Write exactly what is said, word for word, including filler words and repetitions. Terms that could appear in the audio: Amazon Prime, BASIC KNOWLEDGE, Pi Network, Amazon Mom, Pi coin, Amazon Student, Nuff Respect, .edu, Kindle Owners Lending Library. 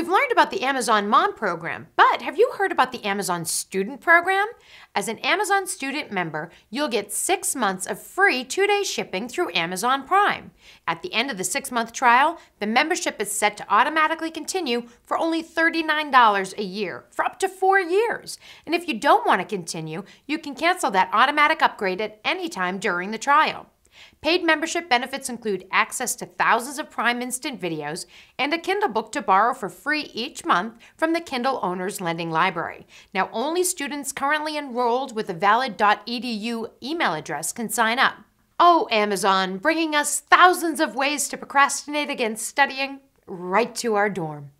We've learned about the Amazon Mom program, but have you heard about the Amazon Student program? As an Amazon Student member, you'll get six months of free two-day shipping through Amazon Prime. At the end of the six-month trial, the membership is set to automatically continue for only thirty-nine dollars a year for up to four years. And if you don't want to continue, you can cancel that automatic upgrade at any time during the trial. Paid membership benefits include access to thousands of Prime Instant videos and a Kindle book to borrow for free each month from the Kindle Owners Lending Library. Now, only students currently enrolled with a valid dot E D U email address can sign up. Oh, Amazon, bringing us thousands of ways to procrastinate against studying right to our dorm.